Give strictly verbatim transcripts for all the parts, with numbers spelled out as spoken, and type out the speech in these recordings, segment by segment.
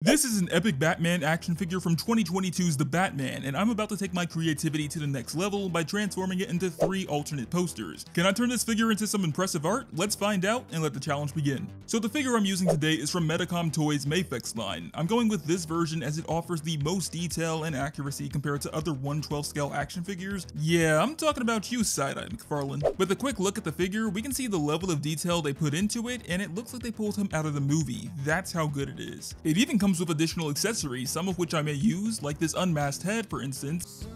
This is an epic Batman action figure from twenty twenty-two's The Batman, and I'm about to take my creativity to the next level by transforming it into three alternate posters. Can I turn this figure into some impressive art? Let's find out and let the challenge begin. So the figure I'm using today is from Medicom Toys' Mafex line. I'm going with this version as it offers the most detail and accuracy compared to other one twelfth scale action figures. Yeah, I'm talking about you, side-eye McFarlane. With a quick look at the figure, we can see the level of detail they put into it, and it looks like they pulled him out of the movie. That's how good it is. It even comes comes with additional accessories, some of which I may use, like this unmasked head for instance,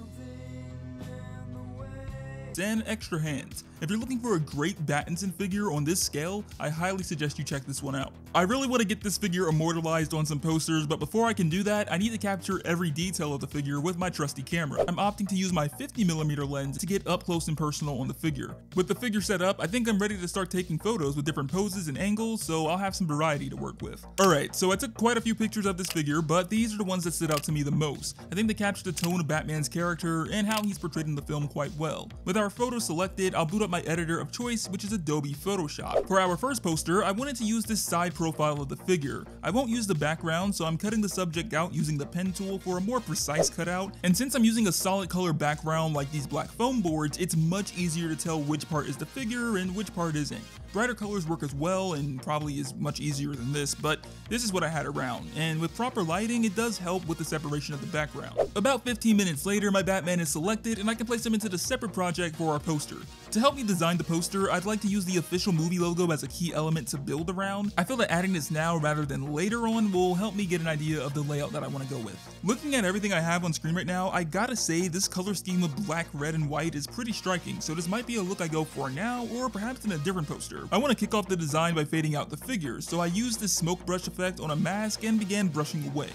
and extra hands. If you're looking for a great Battinson figure on this scale, I highly suggest you check this one out. I really want to get this figure immortalized on some posters, but before I can do that, I need to capture every detail of the figure with my trusty camera. I'm opting to use my fifty millimeter lens to get up close and personal on the figure. With the figure set up, I think I'm ready to start taking photos with different poses and angles, so I'll have some variety to work with. Alright, so I took quite a few pictures of this figure, but these are the ones that stood out to me the most. I think they capture the tone of Batman's character and how he's portrayed in the film quite well. With our photo selected, I'll boot up my editor of choice, which is Adobe Photoshop. For our first poster, I wanted to use this side profile of the figure. I won't use the background, so I'm cutting the subject out using the pen tool for a more precise cutout. And since I'm using a solid color background like these black foam boards, it's much easier to tell which part is the figure and which part isn't. Brighter colors work as well and probably is much easier than this, but this is what I had around, and with proper lighting, it does help with the separation of the background. About fifteen minutes later, my Batman is selected, and I can place him into the separate project for our poster. To help me design the poster, I'd like to use the official movie logo as a key element to build around. I feel that adding this now rather than later on will help me get an idea of the layout that I want to go with. Looking at everything I have on screen right now, I gotta say this color scheme of black, red, and white is pretty striking, so this might be a look I go for now, or perhaps in a different poster. I want to kick off the design by fading out the figure, so I used this smoke brush effect on a mask and began brushing away.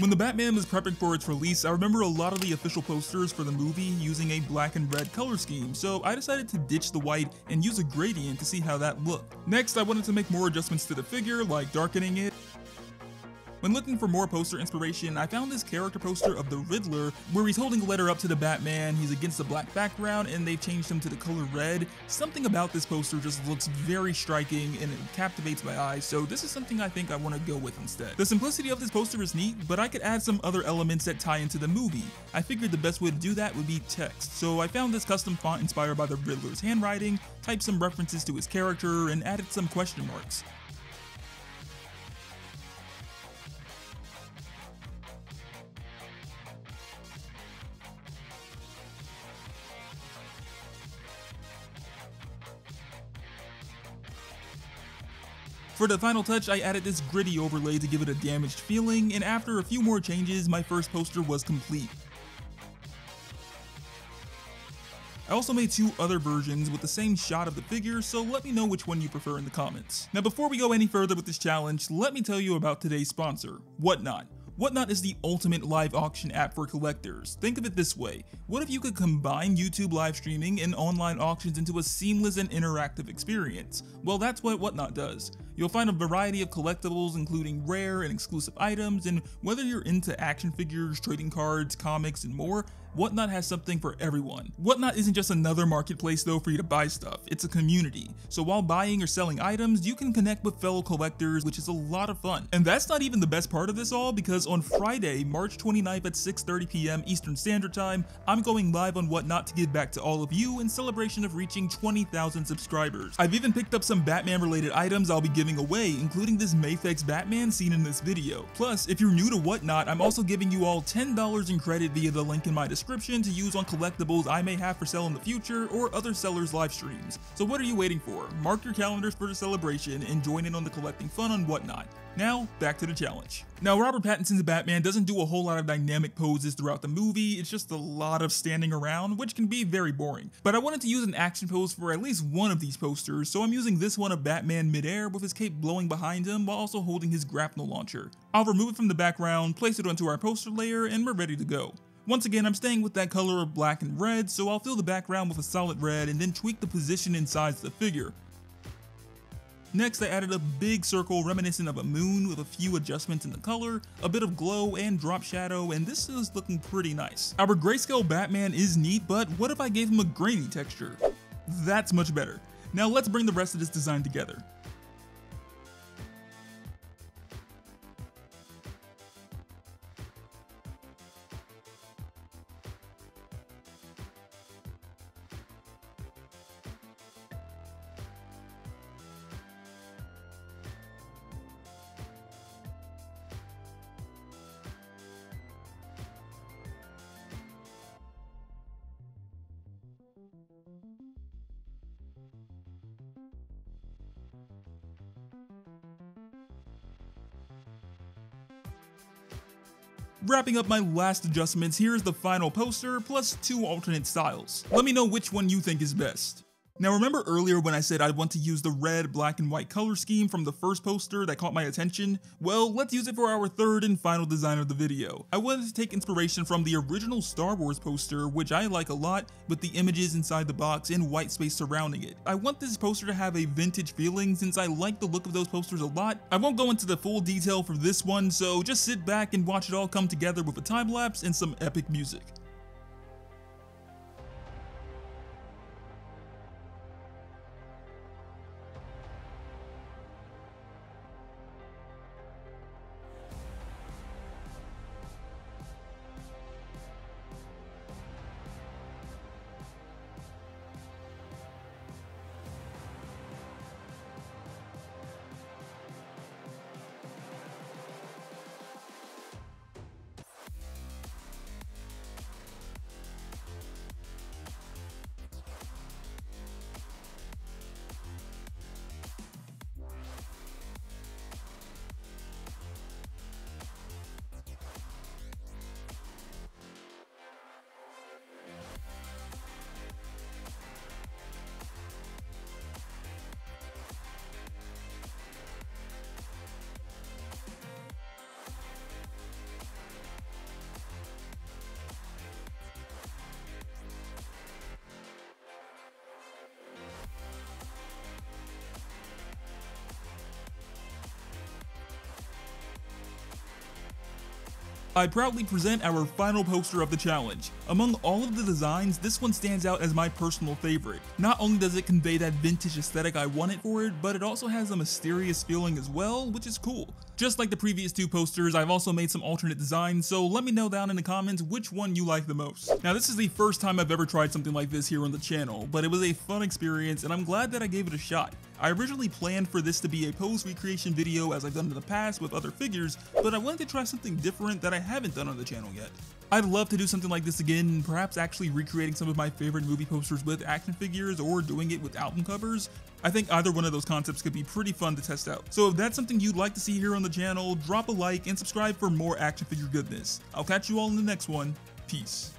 When The Batman was prepping for its release, I remember a lot of the official posters for the movie using a black and red color scheme, so I decided to ditch the white and use a gradient to see how that looked. Next, I wanted to make more adjustments to the figure, like darkening it. When looking for more poster inspiration, I found this character poster of the Riddler where he's holding a letter up to the Batman, he's against a black background, and they've changed him to the color red. Something about this poster just looks very striking and it captivates my eyes, so this is something I think I want to go with instead. The simplicity of this poster is neat, but I could add some other elements that tie into the movie. I figured the best way to do that would be text, so I found this custom font inspired by the Riddler's handwriting, typed some references to his character, and added some question marks. For the final touch, I added this gritty overlay to give it a damaged feeling, and after a few more changes, my first poster was complete. I also made two other versions with the same shot of the figure, so let me know which one you prefer in the comments. Now before we go any further with this challenge, let me tell you about today's sponsor, Whatnot. Whatnot is the ultimate live auction app for collectors. Think of it this way, what if you could combine YouTube live streaming and online auctions into a seamless and interactive experience? Well, that's what Whatnot does. You'll find a variety of collectibles including rare and exclusive items, and whether you're into action figures, trading cards, comics, and more, Whatnot has something for everyone. Whatnot isn't just another marketplace though for you to buy stuff, it's a community. So while buying or selling items, you can connect with fellow collectors, which is a lot of fun. And that's not even the best part of this all, because on Friday, March twenty-ninth at six thirty p m Eastern Standard Time, I'm going live on Whatnot to give back to all of you in celebration of reaching twenty thousand subscribers. I've even picked up some Batman related items I'll be giving away, including this Mafex Batman seen in this video. Plus, if you're new to Whatnot, I'm also giving you all ten dollars in credit via the link in my description description to use on collectibles I may have for sale in the future or other sellers' live streams. So what are you waiting for? Mark your calendars for the celebration and join in on the collecting fun on Whatnot. Now, back to the challenge. Now, Robert Pattinson's Batman doesn't do a whole lot of dynamic poses throughout the movie, it's just a lot of standing around, which can be very boring. But I wanted to use an action pose for at least one of these posters, so I'm using this one of Batman midair with his cape blowing behind him while also holding his grapnel launcher. I'll remove it from the background, place it onto our poster layer, and we're ready to go. Once again, I'm staying with that color of black and red, so I'll fill the background with a solid red and then tweak the position and size of the figure. Next, I added a big circle reminiscent of a moon with a few adjustments in the color, a bit of glow and drop shadow, and this is looking pretty nice. Our grayscale Batman is neat, but what if I gave him a grainy texture? That's much better. Now let's bring the rest of this design together. Wrapping up my last adjustments, here's the final poster plus two alternate styles. Let me know which one you think is best. Now remember earlier when I said I want to use the red, black, and white color scheme from the first poster that caught my attention? Well, let's use it for our third and final design of the video. I wanted to take inspiration from the original Star Wars poster, which I like a lot, with the images inside the box and white space surrounding it. I want this poster to have a vintage feeling since I like the look of those posters a lot. I won't go into the full detail for this one, so just sit back and watch it all come together with a time lapse and some epic music. I proudly present our final poster of the challenge. Among all of the designs, this one stands out as my personal favorite. Not only does it convey that vintage aesthetic I wanted for it, but it also has a mysterious feeling as well, which is cool. Just like the previous two posters, I've also made some alternate designs, so let me know down in the comments which one you like the most. Now, this is the first time I've ever tried something like this here on the channel, but it was a fun experience and I'm glad that I gave it a shot. I originally planned for this to be a pose recreation video as I've done in the past with other figures, but I wanted to try something different that I haven't done on the channel yet. I'd love to do something like this again, perhaps actually recreating some of my favorite movie posters with action figures or doing it with album covers. I think either one of those concepts could be pretty fun to test out. So if that's something you'd like to see here on the channel, drop a like and subscribe for more action figure goodness. I'll catch you all in the next one. Peace.